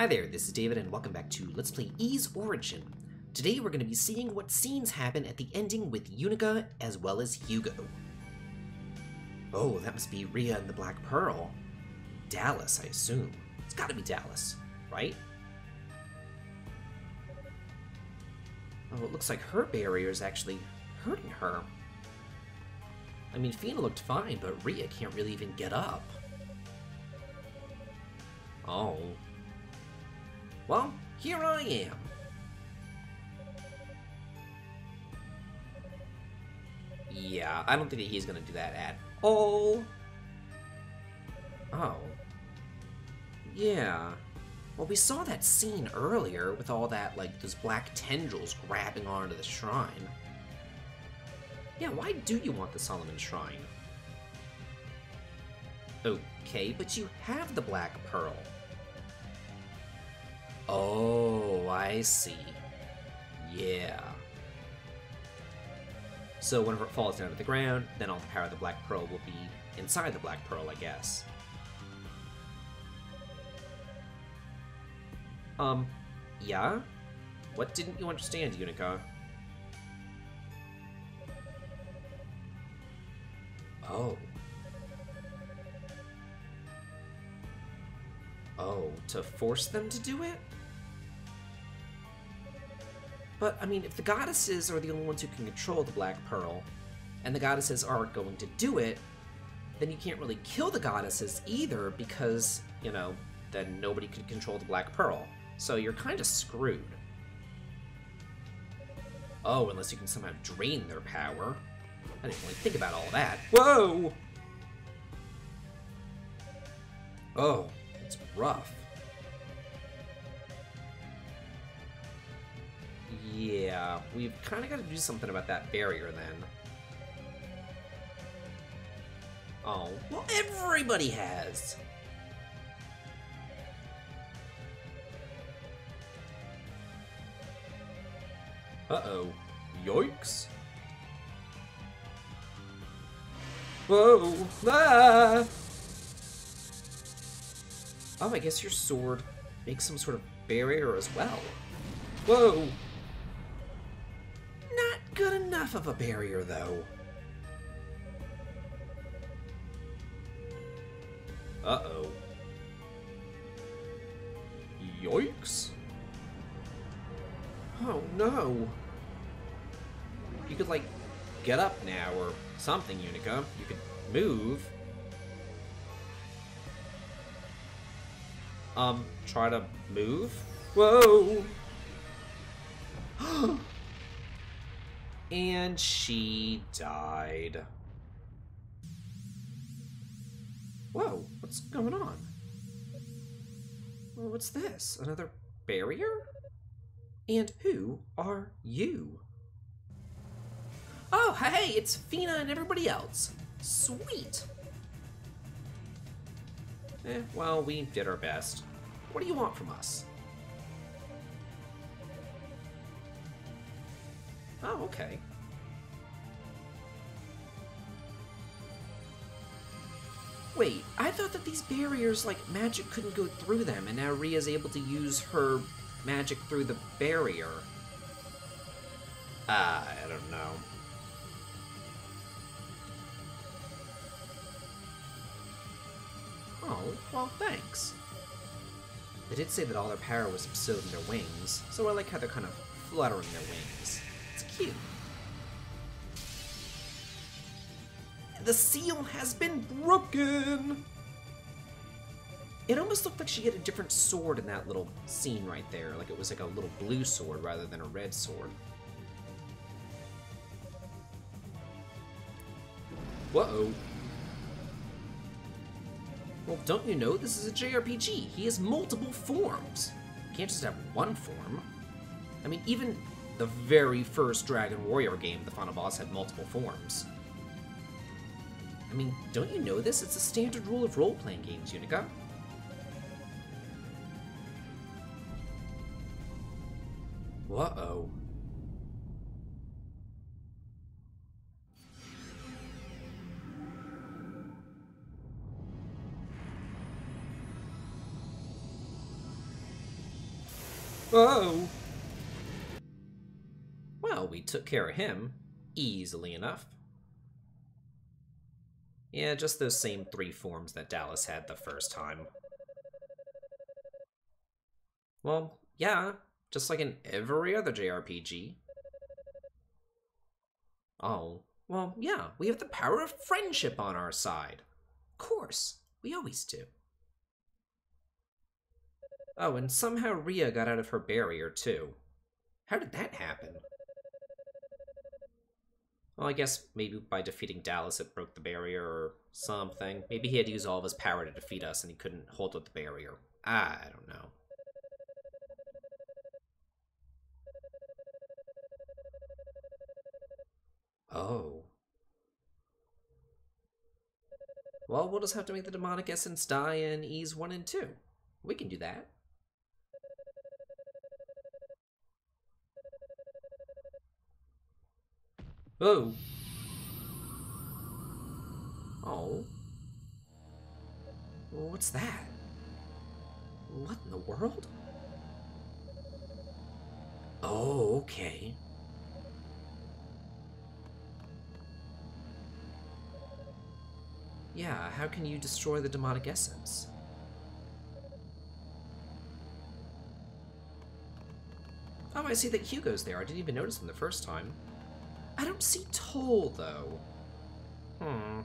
Hi there, this is David and welcome back to Let's Play Ys Origin. Today we're going to be seeing what scenes happen at the ending with Yunica as well as Hugo. Oh, that must be Rhea and the Black Pearl. Dallas, I assume. It's gotta be Dallas, right? Oh, it looks like her barrier is actually hurting her. I mean, Fina looked fine, but Rhea can't really even get up. Oh. Well, here I am. Yeah, I don't think that he's gonna do that at all. Oh. Yeah. Well, we saw that scene earlier with all that, like, those black tendrils grabbing onto the shrine. Yeah, why do you want the Solomon Shrine? Okay, but you have the Black Pearl. Oh, I see. Yeah. So whenever it falls down to the ground, then all the power of the Black Pearl will be inside the Black Pearl, I guess. Yeah? What didn't you understand, Yunica? Oh. Oh, to force them to do it? But, I mean, if the goddesses are the only ones who can control the Black Pearl, and the goddesses aren't going to do it, then you can't really kill the goddesses either because, you know, then nobody could control the Black Pearl. So you're kind of screwed. Oh, unless you can somehow drain their power. I didn't really think about all that. Whoa! Oh, it's rough. Yeah, we've kind of got to do something about that barrier then. Oh, well, everybody has! Uh-oh. Yikes. Whoa! Ah! Oh, I guess your sword makes some sort of barrier as well. Whoa! Not good enough of a barrier, though. Uh-oh. Yikes! Oh, no! You could, like, get up now, or something, Yunica. You could move. Try to move? Whoa! And she died. Whoa, what's going on? Well, what's this? Another barrier? And who are you? Oh, hey, it's Fina and everybody else. Sweet. Eh, well, we did our best. What do you want from us? Oh, okay. Wait, I thought that these barriers, like, magic couldn't go through them, and now Rhea's able to use her magic through the barrier. I don't know. Oh, well, thanks. They did say that all their power was absorbed in their wings, so I like how they're kind of fluttering their wings. It's cute. The seal has been broken! It almost looked like she had a different sword in that little scene right there, like it was like a little blue sword rather than a red sword. Whoa. Well, don't you know this is a JRPG? He has multiple forms. You can't just have one form. I mean, even the very first Dragon Warrior game, the final boss had multiple forms. I mean, don't you know this? It's a standard rule of role-playing games, Yunica. Whoa. Oh! Well, we took care of him. Easily enough. Yeah, just those same three forms that Dallas had the first time. Well, yeah, just like in every other JRPG. Oh, well, yeah, we have the power of friendship on our side. Of course, we always do. Oh, and somehow Rhea got out of her barrier, too. How did that happen? Well, I guess maybe by defeating Dallas it broke the barrier or something. Maybe he had to use all of his power to defeat us and he couldn't hold up the barrier. I don't know. Oh. Well, we'll just have to make the demonic essence die in Ys 1 and 2. We can do that. Oh. Oh. What's that? What in the world? Oh, okay. Yeah, how can you destroy the demonic essence? Oh, I see that Hugo's there. I didn't even notice him the first time. I don't see Toal, though. Hmm.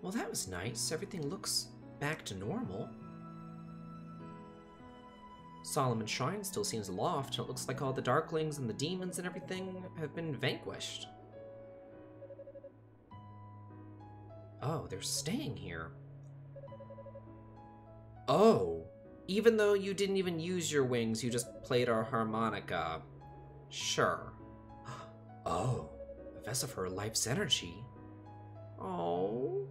Well, that was nice. Everything looks back to normal. Solomon Shrine still seems aloft, and it looks like all the Darklings and the demons and everything have been vanquished. Oh, they're staying here. Oh, even though you didn't even use your wings, you just played our harmonica. Sure. Oh, a vessel of her life's energy. Oh.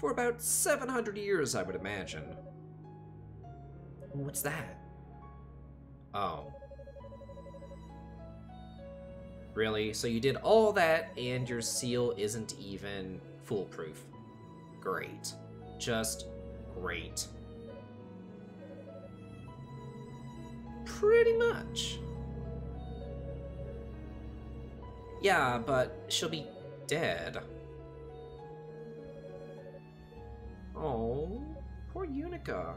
For about 700 years, I would imagine. What's that? Oh. Really? So you did all that and your seal isn't even foolproof. Great. Just great. Pretty much. Yeah, but she'll be dead. Oh, poor Yunica.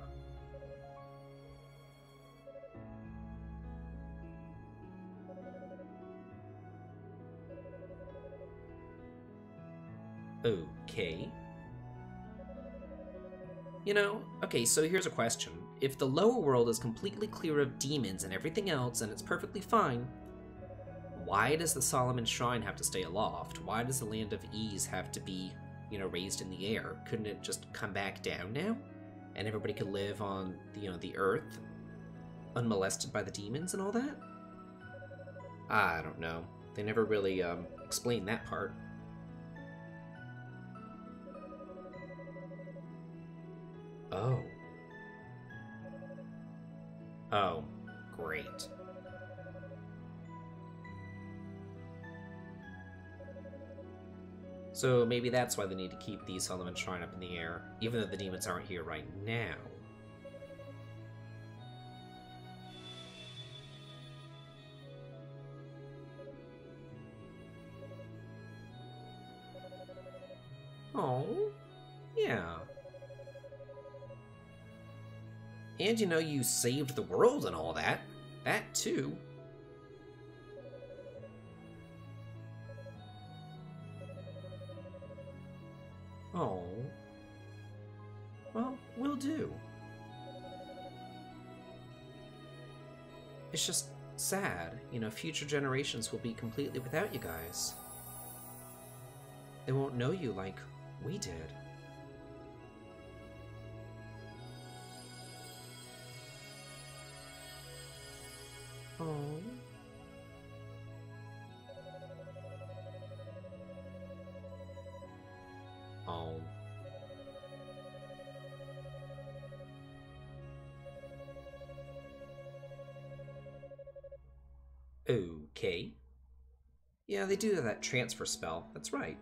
Okay. You know, okay, so here's a question. If the lower world is completely clear of demons and everything else, and it's perfectly fine, why does the Solomon Shrine have to stay aloft? Why does the Land of Ys have to be, you know, raised in the air? Couldn't it just come back down now? And everybody could live on, you know, the earth, unmolested by the demons and all that? I don't know. They never really explained that part. Oh. Oh, great. So maybe that's why they need to keep the Solomon Shrine up in the air, even though the demons aren't here right now. Oh, yeah. And you know, you saved the world and all that. That too. Oh. Well, will do. It's just sad. You know, future generations will be completely without you guys. They won't know you like we did. Oh. Oh. Okay. Yeah, they do that transfer spell. That's right.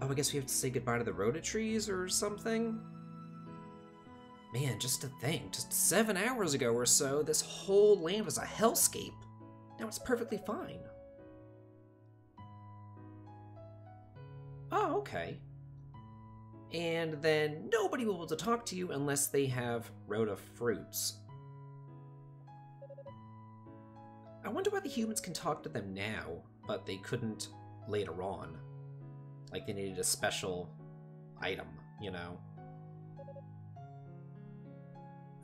Oh, I guess we have to say goodbye to the rhodotrees or something? Man, just to think, just 7 hours ago or so, this whole land was a hellscape. Now it's perfectly fine. Oh, okay. And then nobody will be able to talk to you unless they have rhoda fruits. I wonder why the humans can talk to them now, but they couldn't later on. Like they needed a special item, you know?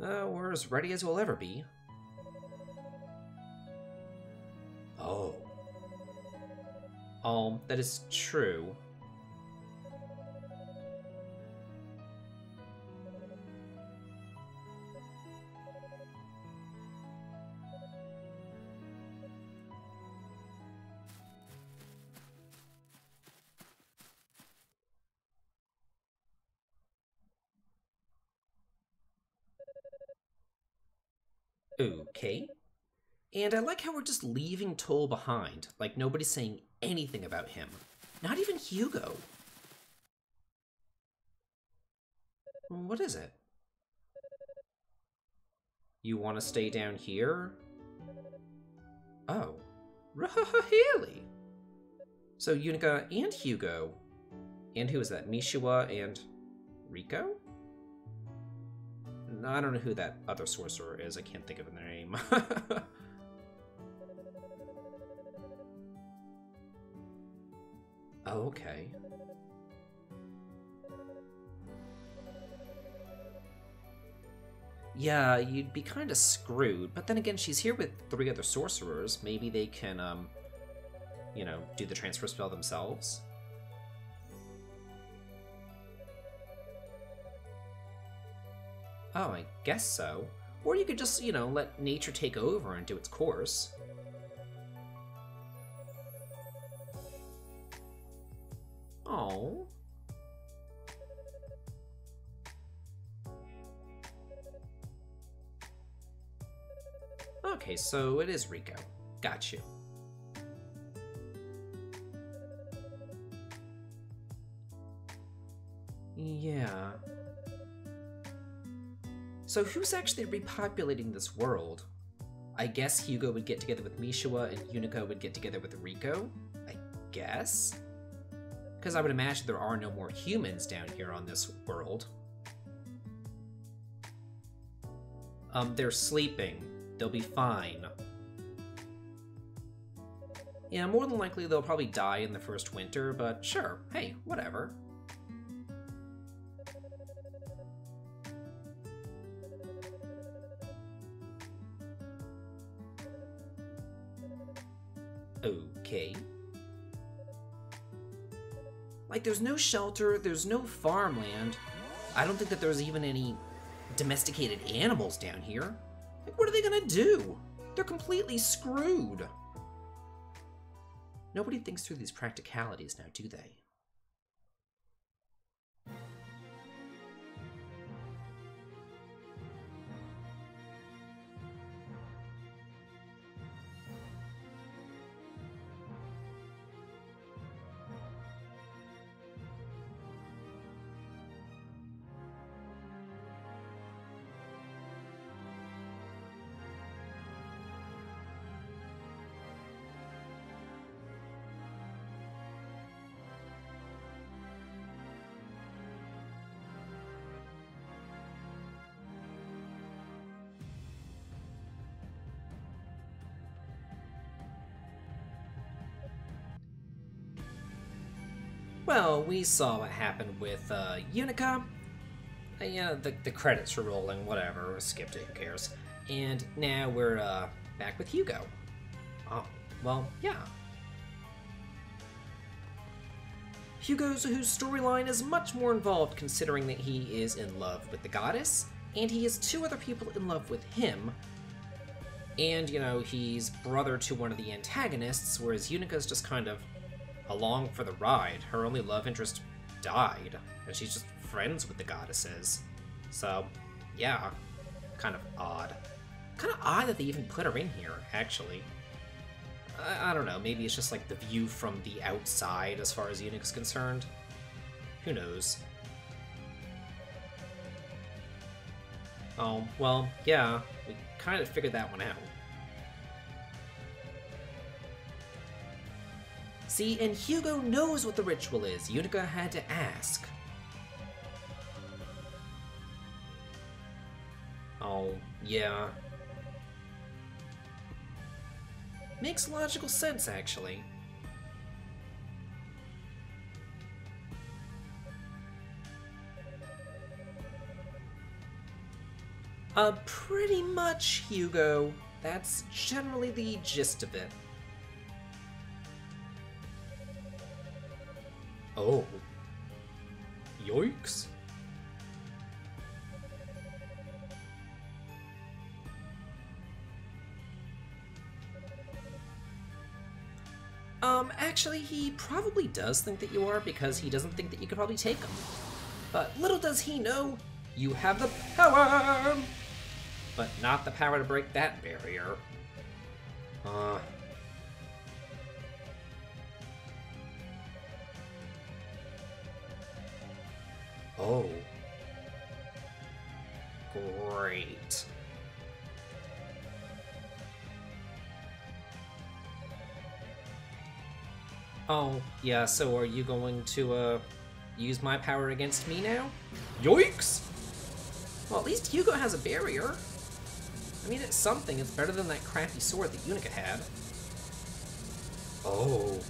We're as ready as we'll ever be. Oh. That is true. Okay. And I like how we're just leaving Toal behind, like nobody's saying anything about him. Not even Hugo. What is it? You want to stay down here? Oh. Really? So Yunica and Hugo. And who is that? Mishua and Rico? I don't know who that other sorcerer is. I can't think of their name. Oh, okay. Yeah, you'd be kind of screwed. But then again, she's here with 3 other sorcerers. Maybe they can, you know, do the transfer spell themselves. Oh, I guess so. Or you could just, you know, let nature take over and do its course. Oh. Okay, so it is Rico. Got you. Yeah. So who's actually repopulating this world? I guess Hugo would get together with Mishua and Yunica would get together with Rico, I guess? Because I would imagine there are no more humans down here on this world. They're sleeping. They'll be fine. Yeah, more than likely they'll probably die in the first winter, but sure, hey, whatever. okay. Like, there's no shelter, there's no farmland. I don't think that there's even any domesticated animals down here. Like, what are they gonna do? They're completely screwed. Nobody thinks through these practicalities now, do they? Well, we saw what happened with Yunica. Yeah, the credits were rolling, whatever, skipped it, who cares. And now we're back with Hugo. Oh, well, yeah. Hugo's whose storyline is much more involved considering that he is in love with the goddess, and he has two other people in love with him. And, you know, he's brother to one of the antagonists, whereas Yunica's just kind of along for the ride. Her only love interest died, and she's just friends with the goddesses. So, yeah, kind of odd. Kind of odd that they even put her in here, actually. I don't know, maybe it's just like the view from the outside as far as Yunica's concerned. Who knows? Oh, well, yeah, we kind of figured that one out. See, and Hugo knows what the ritual is. Yunica had to ask. Oh, yeah. Makes logical sense, actually. Pretty much, Hugo. That's generally the gist of it. Oh. Yikes. Actually, he probably does think that you are, because he doesn't think that you could probably take him. But little does he know, you have the power! But not the power to break that barrier. Oh. Great. Oh, yeah, so are you going to, use my power against me now? Yoinks! Well, at least Hugo has a barrier. I mean, it's something. It's better than that crappy sword that Yunica had. Oh.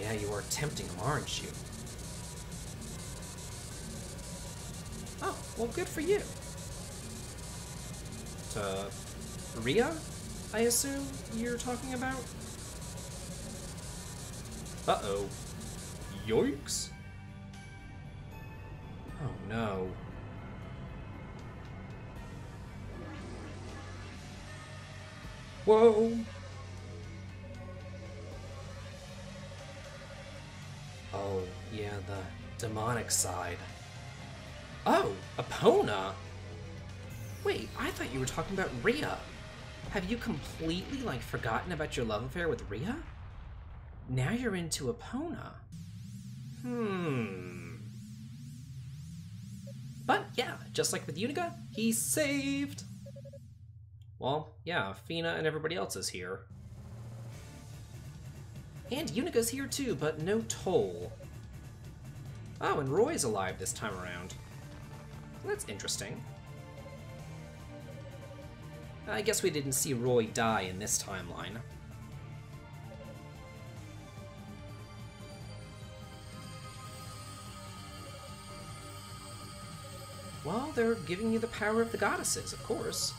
Yeah, you are tempting him, aren't you? Oh, well, good for you. Rhea, I assume you're talking about? Uh-oh. Yoinks? Oh, no. Whoa! Oh, yeah, the demonic side. Oh, Epona? Wait, I thought you were talking about Rhea. Have you completely, like, forgotten about your love affair with Rhea? Now you're into Epona. Hmm. But, yeah, just like with Yunica, he's saved! Well, yeah, Fina and everybody else is here. And Yunica's here too, but no Toal. Oh, and Roy's alive this time around. That's interesting. I guess we didn't see Roy die in this timeline. Well, they're giving you the power of the goddesses, of course.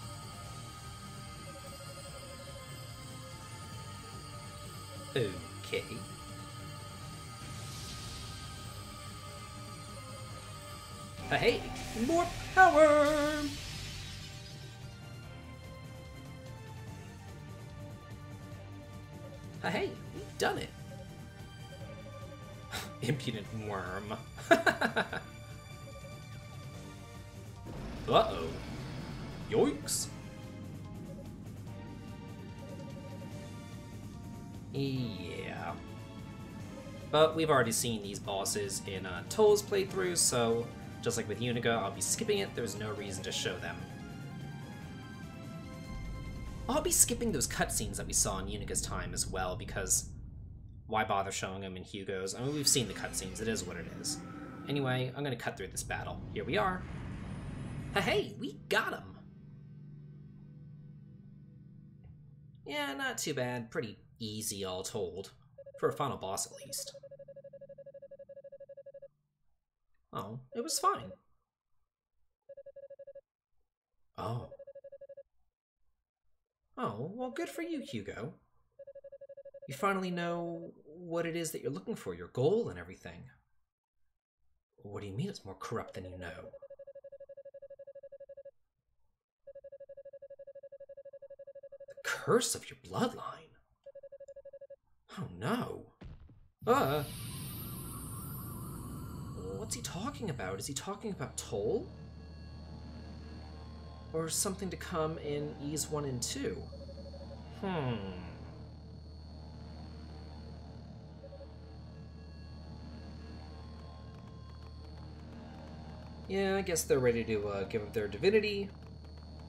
Okay. Hey, more power! Hey, we've done it. Impudent worm. Uh-oh. Yoinks. Yeah. But we've already seen these bosses in Toal's playthrough, so just like with Yunica, I'll be skipping it. There's no reason to show them. I'll be skipping those cutscenes that we saw in Unica's time as well, because why bother showing them in Hugo's? I mean, we've seen the cutscenes. It is what it is. Anyway, I'm going to cut through this battle. Here we are. Hey, we got him! Yeah, not too bad. Pretty easy, all told. For a final boss, at least. Oh, it was fine. Oh. Oh, well, good for you, Hugo. You finally know what it is that you're looking for, your goal and everything. What do you mean it's more corrupt than you know? Curse of your bloodline. Oh no. What's he talking about? Is he talking about Toal? Or something to come in Ys 1 and 2? Yeah, I guess they're ready to give up their divinity,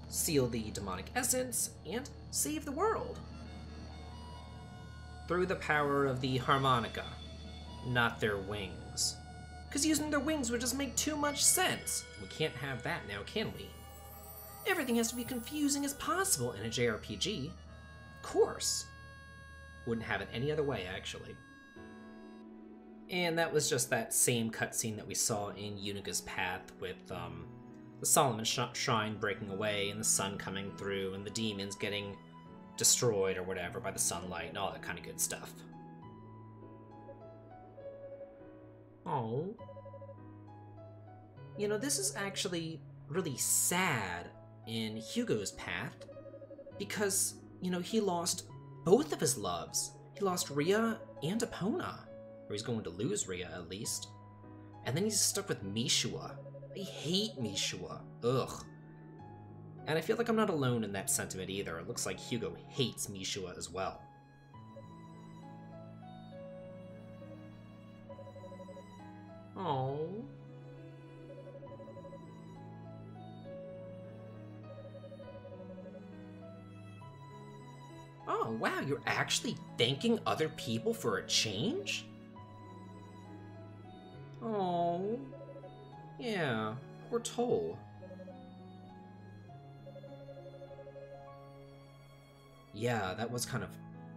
seal the demonic essence, and save the world. Through the power of the harmonica, not their wings. Because using their wings would just make too much sense. We can't have that now, can we? Everything has to be confusing as possible in a JRPG. Of course. Wouldn't have it any other way, actually. And that was just that same cutscene that we saw in Unica's Path with, the Solomon Shrine breaking away, and the sun coming through, and the demons getting destroyed or whatever by the sunlight, and all that kind of good stuff. Oh. You know, this is actually really sad in Hugo's Path, because, you know, he lost both of his loves. He lost Rhea and Epona. Or he's going to lose Rhea, at least. And then he's stuck with Mishua. I hate Mishua. Ugh. And I feel like I'm not alone in that sentiment either. It looks like Hugo hates Mishua as well. Oh. Oh, wow, you're actually thanking other people for a change? Oh. Yeah, poor Toal. Yeah, that was kind of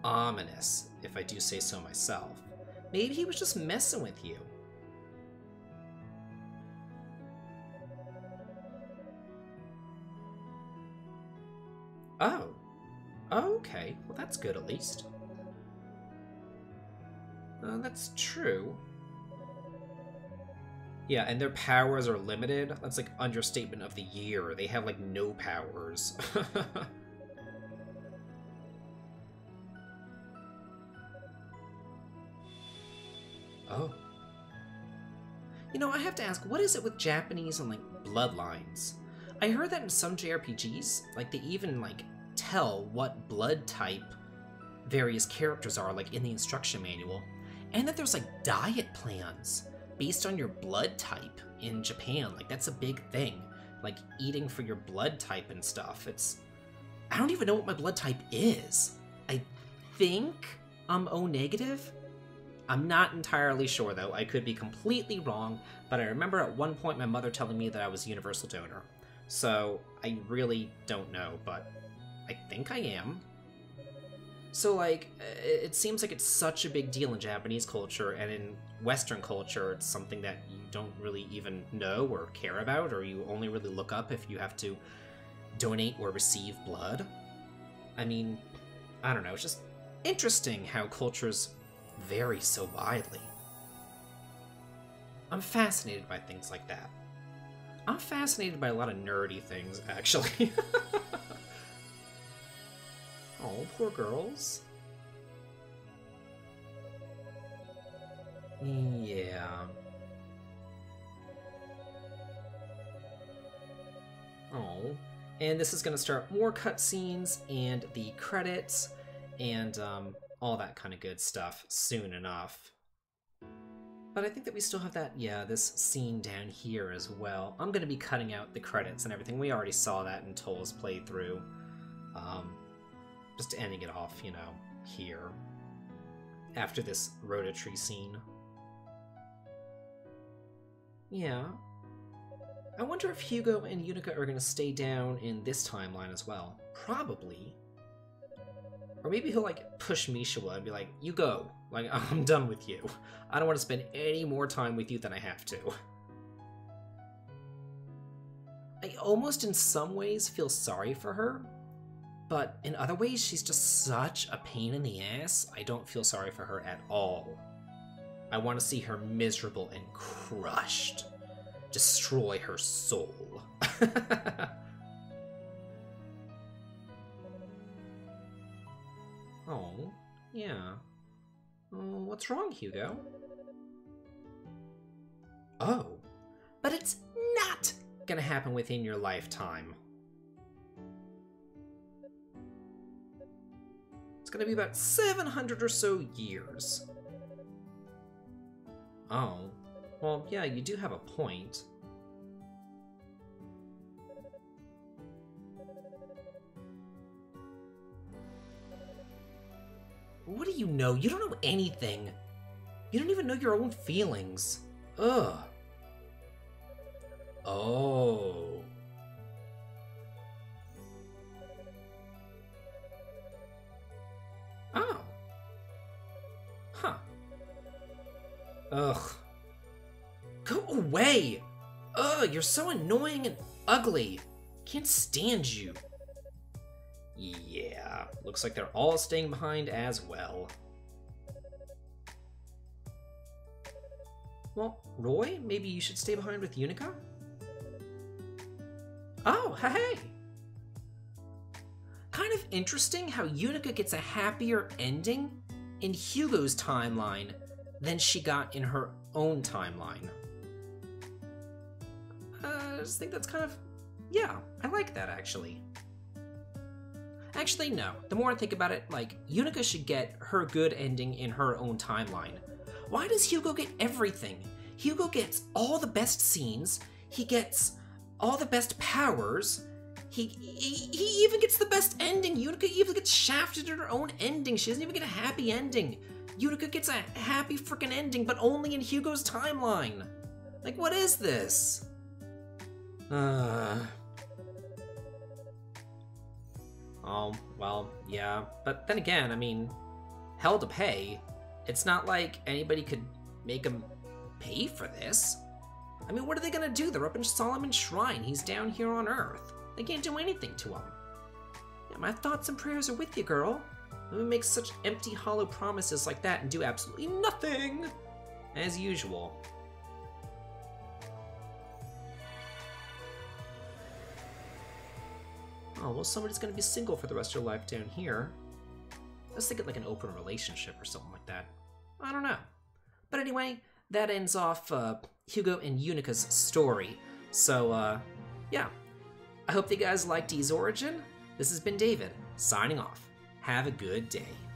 ominous, if I do say so myself. Maybe he was just messing with you. Oh. Okay, well that's good at least. That's true. Yeah, and their powers are limited. That's like understatement of the year. They have like no powers. Oh. You know, I have to ask, what is it with Japanese and like bloodlines? I heard that in some JRPGs, like they even like tell what blood type various characters are, like in the instruction manual, and that there's like diet plans based on your blood type in Japan. Like, that's a big thing. Like, eating for your blood type and stuff. It's... I don't even know what my blood type is. I think I'm O negative? I'm not entirely sure, though. I could be completely wrong, but I remember at one point my mother telling me that I was universal donor. So, I really don't know, but I think I am. So, like, it seems like it's such a big deal in Japanese culture, and in Western culture, it's something that you don't really even know or care about, or you only really look up if you have to donate or receive blood. I mean, I don't know, it's just Interesting how cultures vary so widely. I'm fascinated by things like that. I'm fascinated by a lot of nerdy things, actually. Oh, poor girls. Yeah. Oh. And this is going to start more cutscenes and the credits and all that kind of good stuff soon enough. But I think that we still have that, yeah, this scene down here as well. I'm going to be cutting out the credits and everything. We already saw that in Toal's playthrough. Just ending it off, you know, here. After this rhododendron scene. Yeah. I wonder if Hugo and Yunica are going to stay down in this timeline as well. Probably. Or maybe he'll, like, push Mishawa and be like, you go. Like, I'm done with you. I don't want to spend any more time with you than I have to. I almost in some ways feel sorry for her, but in other ways she's just such a pain in the ass. I don't feel sorry for her at all. I want to see her miserable and crushed. Destroy her soul. Oh, yeah. Oh, what's wrong, Hugo? Oh, but it's not gonna happen within your lifetime. It's gonna be about 700 or so years. Oh, well, yeah, you do have a point. What do you know? You don't know anything. You don't even know your own feelings. Ugh. Oh. Oh. Huh. Ugh. Go away! Ugh, you're so annoying and ugly. Can't stand you. Yeah, looks like they're all staying behind as well. Well, Roy, maybe you should stay behind with Yunica? Oh, hey! Kind of interesting how Yunica gets a happier ending in Hugo's timeline than she got in her own timeline. I just think that's kind of... yeah, I like that, actually. Actually, no. The more I think about it, like, Yunica should get her good ending in her own timeline. Why does Hugo get everything? Hugo gets all the best scenes, he gets all the best powers, he even gets the best ending! Yunica even gets shafted in her own ending, she doesn't even get a happy ending! Yunica gets a happy frickin' ending, but only in Hugo's timeline! Like, what is this? Oh, well, yeah. But then again, I mean, hell to pay. It's not like anybody could make them pay for this. I mean, what are they gonna do? They're up in Solomon Shrine. He's down here on Earth. They can't do anything to him. Yeah, my thoughts and prayers are with you, girl. Let me make such empty, hollow promises like that and do absolutely nothing, as usual. Oh, well, somebody's gonna be single for the rest of your life down here. Let's think of like an open relationship or something like that. I don't know. But anyway, that ends off Hugo and Unica's story. So, yeah. I hope that you guys liked Ys Origin. This has been David, signing off. Have a good day.